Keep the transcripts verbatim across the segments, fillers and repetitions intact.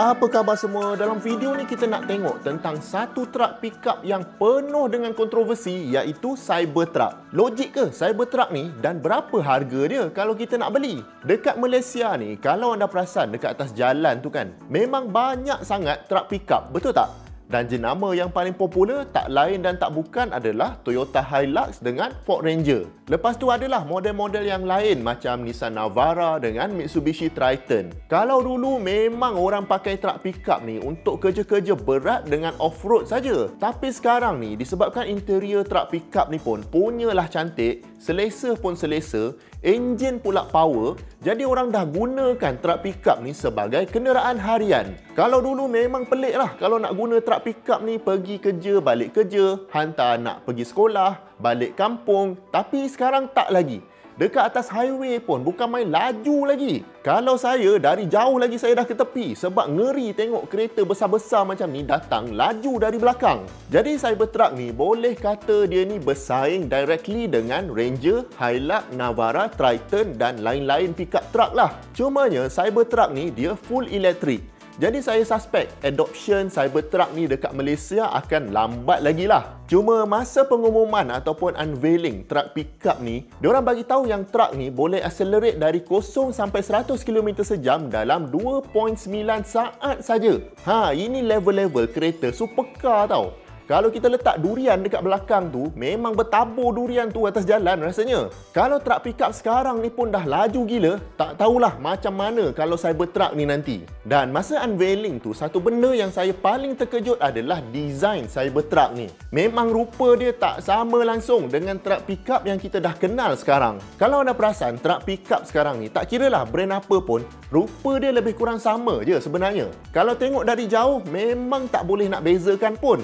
Apa khabar semua? Dalam video ni kita nak tengok tentang satu truk pickup yang penuh dengan kontroversi, iaitu Cybertruck. Logik ke Cybertruck ni dan berapa harga dia kalau kita nak beli? Dekat Malaysia ni, kalau anda perasan dekat atas jalan tu kan, memang banyak sangat truk pickup, betul tak? Dan jenama yang paling popular tak lain dan tak bukan adalah Toyota Hilux dengan Ford Ranger. Lepas tu adalah model-model yang lain macam Nissan Navara dengan Mitsubishi Triton. Kalau dulu memang orang pakai truk pickup ni untuk kerja-kerja berat dengan off-road saja. Tapi sekarang ni disebabkan interior truk pickup ni pun punyalah cantik, selesa pun selesa, enjin pula power, jadi orang dah gunakan truk pickup ni sebagai kenderaan harian. Kalau dulu memang pelik lah kalau nak guna truk pickup ni pergi kerja, balik kerja, hantar anak pergi sekolah, balik kampung. Tapi sekarang tak lagi. Dekat atas highway pun bukan main laju lagi. Kalau saya, dari jauh lagi saya dah ke tepi sebab ngeri tengok kereta besar-besar macam ni datang laju dari belakang. Jadi Cybertruck ni boleh kata dia ni bersaing directly dengan Ranger, Hilux, Navara, Triton dan lain-lain pickup truck lah. Cumanya Cybertruck ni dia full elektrik. Jadi saya suspek adoption Cybertruck ni dekat Malaysia akan lambat lagi lah. Cuma masa pengumuman ataupun unveiling truk pickup ni, diorang bagi tahu yang truk ni boleh accelerate dari kosong sampai seratus kilometer sejam dalam dua perpuluhan sembilan saat saja. Ha, ini level-level kereta supercar tau. Kalau kita letak durian dekat belakang tu, memang bertabur durian tu atas jalan rasanya. Kalau truk pickup sekarang ni pun dah laju gila, tak tahulah macam mana kalau Cybertruck ni nanti. Dan masa unveiling tu, satu benda yang saya paling terkejut adalah design Cybertruck ni. Memang rupa dia tak sama langsung dengan truk pickup yang kita dah kenal sekarang. Kalau anda perasan, truk pickup sekarang ni tak kiralah brand apa pun, rupa dia lebih kurang sama je sebenarnya. Kalau tengok dari jauh, memang tak boleh nak bezakan pun.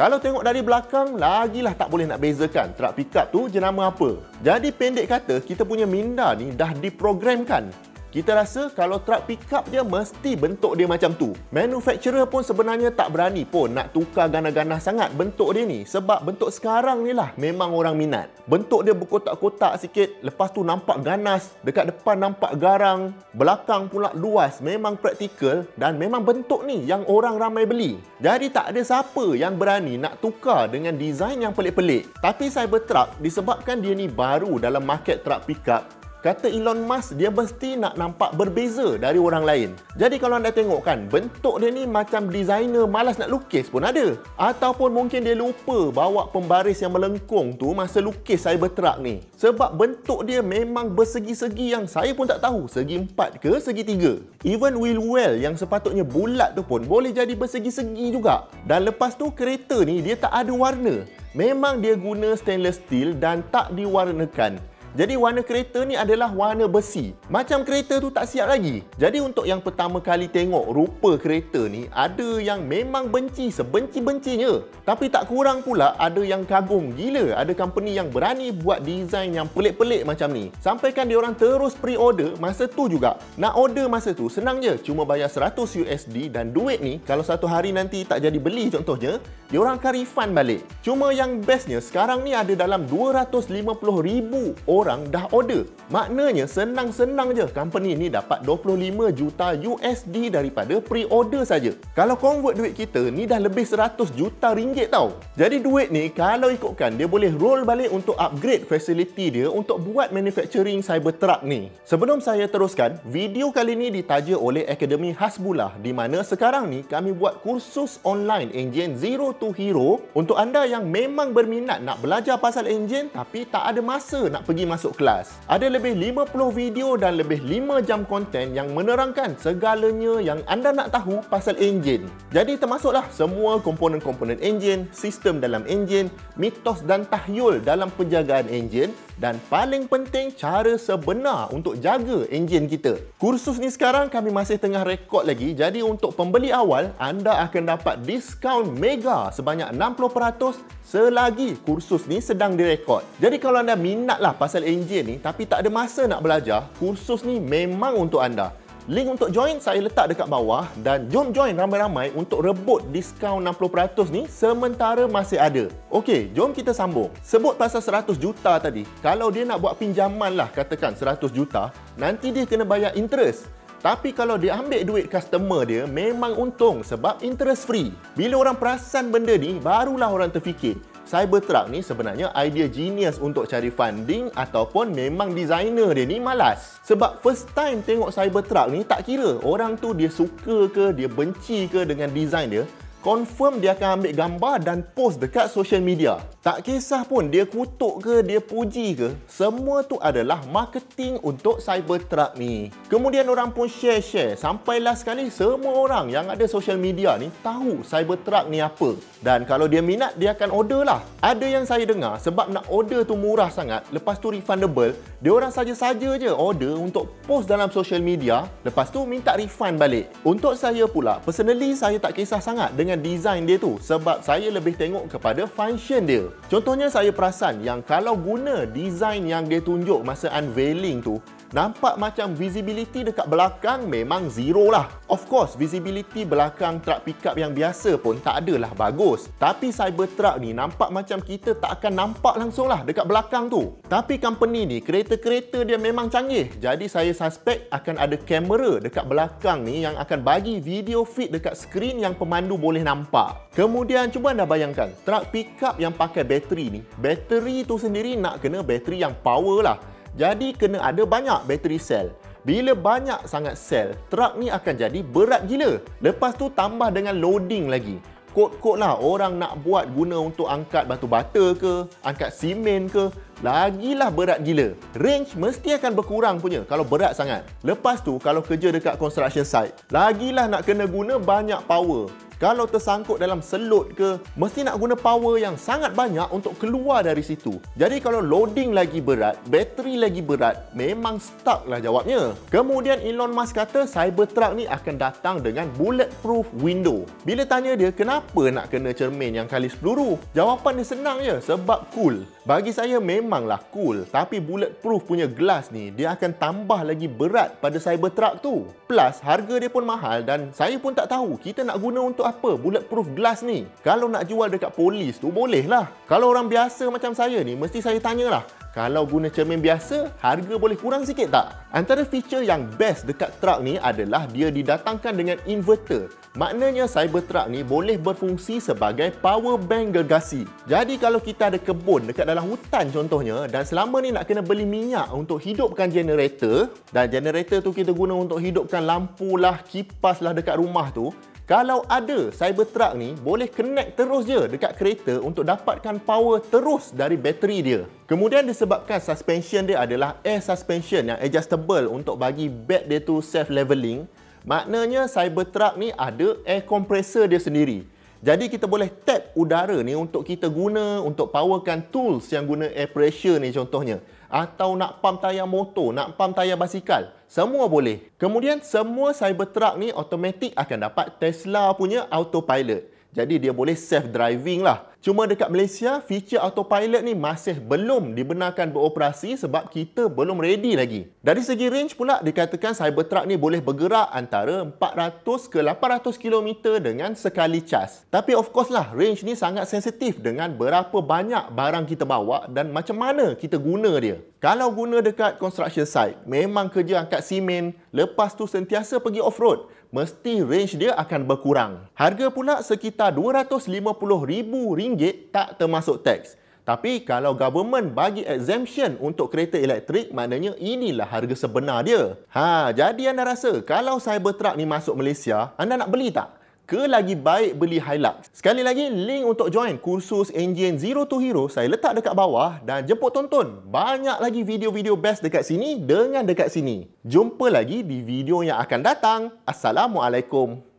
Kalau tengok dari belakang, lagilah tak boleh nak bezakan truk pickup tu jenama apa. Jadi pendek kata, kita punya minda ni dah diprogramkan. Kita rasa kalau truk pickup dia mesti bentuk dia macam tu. Manufacturer pun sebenarnya tak berani pun nak tukar ganah-ganah sangat bentuk dia ni. Sebab bentuk sekarang ni lah memang orang minat. Bentuk dia berkotak-kotak sikit, lepas tu nampak ganas, dekat depan nampak garang, belakang pula luas, memang praktikal dan memang bentuk ni yang orang ramai beli. Jadi tak ada siapa yang berani nak tukar dengan desain yang pelik-pelik. Tapi Cybertruck, disebabkan dia ni baru dalam market truk pickup, kata Elon Musk, dia mesti nak nampak berbeza dari orang lain. Jadi kalau anda tengok kan, bentuk dia ni macam designer malas nak lukis pun ada. Ataupun mungkin dia lupa bawa pembaris yang melengkung tu masa lukis Cybertruck ni. Sebab bentuk dia memang bersegi-segi yang saya pun tak tahu, segi empat ke segi tiga. Even wheel well yang sepatutnya bulat tu pun boleh jadi bersegi-segi juga. Dan lepas tu kereta ni dia tak ada warna. Memang dia guna stainless steel dan tak diwarnakan. Jadi warna kereta ni adalah warna besi. Macam kereta tu tak siap lagi. Jadi untuk yang pertama kali tengok rupa kereta ni, ada yang memang benci sebenci-bencinya. Tapi tak kurang pula ada yang kagum gila. Ada company yang berani buat design yang pelik-pelik macam ni. Sampaikan diorang terus pre-order masa tu juga. Nak order masa tu senang je. Cuma bayar seratus U S D dan duit ni kalau satu hari nanti tak jadi beli contohnya, diorang akan refund balik. Cuma yang bestnya sekarang ni ada dalam dua ratus lima puluh ribu orang dah order. Maknanya senang-senang je company ni dapat dua puluh lima juta U S D daripada pre-order saja. Kalau convert duit kita ni dah lebih seratus juta ringgit tau. Jadi duit ni kalau ikutkan dia boleh roll balik untuk upgrade facility dia untuk buat manufacturing Cybertruck ni. Sebelum saya teruskan, video kali ni ditaja oleh Akademi Hasbullah di mana sekarang ni kami buat kursus online enjin Zero to Hero untuk anda yang memang berminat nak belajar pasal enjin tapi tak ada masa nak pergi masuk kelas. Ada lebih lima puluh video dan lebih lima jam konten yang menerangkan segalanya yang anda nak tahu pasal enjin. Jadi termasuklah semua komponen-komponen enjin, sistem dalam enjin, mitos dan tahyul dalam penjagaan enjin dan paling penting cara sebenar untuk jaga enjin kita. Kursus ni sekarang kami masih tengah rekod lagi, jadi untuk pembeli awal anda akan dapat diskaun mega sebanyak enam puluh peratus selagi kursus ni sedang direkod. Jadi kalau anda minatlah pasal enjin ni tapi tak ada masa nak belajar, kursus ni memang untuk anda. Link untuk join saya letak dekat bawah dan jom join ramai-ramai untuk rebut diskaun enam puluh peratus ni sementara masih ada. Okey, jom kita sambung. Sebut pasal seratus juta tadi. Kalau dia nak buat pinjaman lah katakan seratus juta, nanti dia kena bayar interest. Tapi kalau dia ambil duit customer dia, memang untung sebab interest free. Bila orang perasan benda ni, barulah orang terfikir Cybertruck ni sebenarnya idea genius untuk cari funding ataupun memang designer dia ni malas. Sebab first time tengok Cybertruck ni, tak kira orang tu dia suka ke, dia benci ke dengan design dia, confirm dia akan ambil gambar dan post dekat social media. Tak kisah pun dia kutuk ke, dia puji ke, semua tu adalah marketing untuk Cybertruck ni. Kemudian orang pun share-share sampailah sekali semua orang yang ada social media ni tahu Cybertruck ni apa. Dan kalau dia minat, dia akan order lah. Ada yang saya dengar sebab nak order tu murah sangat, lepas tu refundable, dia orang saja-saja je order untuk post dalam social media, lepas tu minta refund balik. Untuk saya pula, personally saya tak kisah sangat dengan design dia tu sebab saya lebih tengok kepada function dia. Contohnya saya perasan yang kalau guna design yang dia tunjuk masa unveiling tu, nampak macam visibility dekat belakang memang zero lah. Of course, visibility belakang truck pickup yang biasa pun tak adalah bagus. Tapi Cybertruck ni nampak macam kita tak akan nampak langsung lah dekat belakang tu. Tapi company ni, kereta-kereta dia memang canggih. Jadi saya suspect akan ada kamera dekat belakang ni yang akan bagi video feed dekat skrin yang pemandu boleh nampak. Kemudian cuba anda bayangkan, truck pickup yang pakai bateri ni, bateri tu sendiri nak kena bateri yang power lah. Jadi kena ada banyak bateri sel. Bila banyak sangat sel, truk ni akan jadi berat gila. Lepas tu tambah dengan loading lagi. Kot-kot lah orang nak buat guna untuk angkat batu bata ke, angkat simen ke, lagilah berat gila. Range mesti akan berkurang punya kalau berat sangat. Lepas tu kalau kerja dekat construction site, lagilah nak kena guna banyak power. Kalau tersangkut dalam selut ke, mesti nak guna power yang sangat banyak untuk keluar dari situ. Jadi kalau loading lagi berat, bateri lagi berat, memang stuck lah jawabnya. Kemudian Elon Musk kata Cybertruck ni akan datang dengan bulletproof window. Bila tanya dia kenapa nak kena cermin yang kali peluru, jawapan dia senang je, sebab cool. Bagi saya memanglah cool, tapi bulletproof punya glass ni dia akan tambah lagi berat pada Cybertruck tu. Plus harga dia pun mahal dan saya pun tak tahu kita nak guna untuk apa bulletproof glass ni. Kalau nak jual dekat polis tu boleh lah. Kalau orang biasa macam saya ni, mesti saya tanyalah, kalau guna cermin biasa, harga boleh kurang sikit tak? Antara feature yang best dekat truck ni adalah dia didatangkan dengan inverter. Maknanya Cybertruck ni boleh berfungsi sebagai power bank gergasi. Jadi kalau kita ada kebun dekat dalam hutan contohnya, dan selama ni nak kena beli minyak untuk hidupkan generator, dan generator tu kita guna untuk hidupkan lampu lah, kipas lah dekat rumah tu, kalau ada Cybertruck ni, boleh connect terus je dekat kereta untuk dapatkan power terus dari bateri dia. Kemudian disebabkan suspension dia adalah air suspension yang adjustable untuk bagi bed dia tu self-leveling, maknanya Cybertruck ni ada air compressor dia sendiri. Jadi kita boleh tap udara ni untuk kita guna untuk powerkan tools yang guna air pressure ni contohnya. Atau nak pump tayar motor, nak pump tayar basikal, semua boleh. Kemudian semua Cybertruck ni automatik akan dapat Tesla punya autopilot. Jadi dia boleh self-driving lah. Cuma dekat Malaysia, feature autopilot ni masih belum dibenarkan beroperasi sebab kita belum ready lagi. Dari segi range pula, dikatakan Cybertruck ni boleh bergerak antara empat ratus ke lapan ratus kilometer dengan sekali cas. Tapi of course lah, range ni sangat sensitif dengan berapa banyak barang kita bawa dan macam mana kita guna dia. Kalau guna dekat construction site, memang kerja angkat simen, lepas tu sentiasa pergi off-road, mesti range dia akan berkurang. Harga pula sekitar dua ratus lima puluh ribu ringgit tak termasuk teks. Tapi kalau government bagi exemption untuk kereta elektrik, maknanya inilah harga sebenar dia. Ha, jadi anda rasa kalau Cybertruck ni masuk Malaysia, anda nak beli tak? Ke lagi baik beli Hilux. Sekali lagi, link untuk join kursus Enjin Zero to Hero saya letak dekat bawah, dan jemput tonton. Banyak lagi video-video best dekat sini dengan dekat sini. Jumpa lagi di video yang akan datang. Assalamualaikum.